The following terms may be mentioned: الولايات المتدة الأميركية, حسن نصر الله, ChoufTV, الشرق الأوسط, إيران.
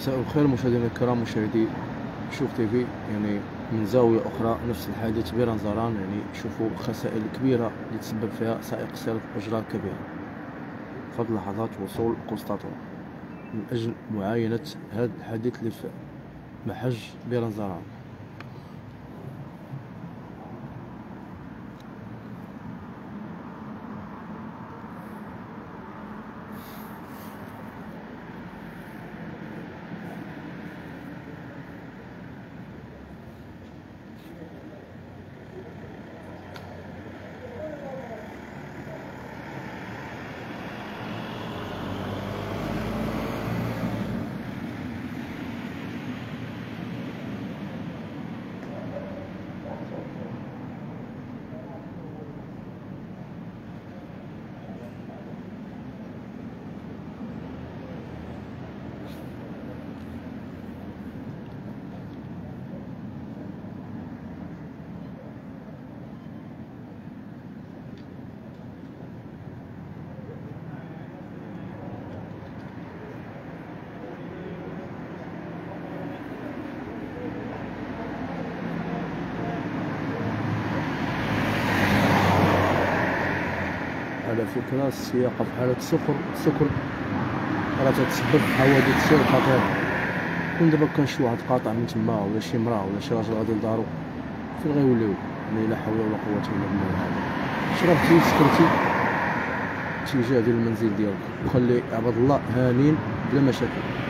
مساء الخير مشاهدينا الكرام، مشاهدي شوف تي في. يعني من زاويه اخرى نفس الحادث بيرنزران، يعني شوفوا خسائر كبيره اللي تسبب فيها سائق سلب اجرام كبيره فضل لحظات وصول قسطنطين من اجل معاينه هذا الحادث اللي في محج بيرنزران. على فكرة السياقة في حالة سكر راه تتسبب في حوادث سير خطيرة. كون دابا كنشوف واحد قاطع من تما ولا شي مرا ولا شي راجل غادي لدارو، فين غيوليو؟ يعني لا حول ولا قوة إلا بالله. شربتي سكرتي الاتجاه ديال المنزل ديالك وخلي عباد الله هانين بلا مشاكل.